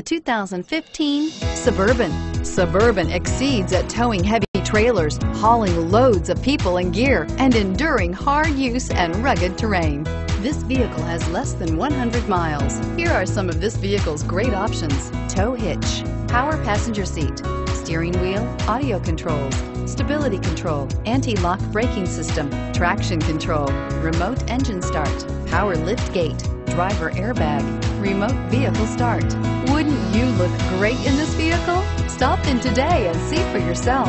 The 2015 Suburban. Suburban exceeds at towing heavy trailers, hauling loads of people and gear, and enduring hard use and rugged terrain. This vehicle has less than 100 miles. Here are some of this vehicle's great options: tow hitch, power passenger seat, steering wheel audio controls, stability control, anti-lock braking system, traction control, remote engine start, power lift gate, driver airbag, remote vehicle start. Wouldn't you look great in this vehicle? Stop in today and see for yourself.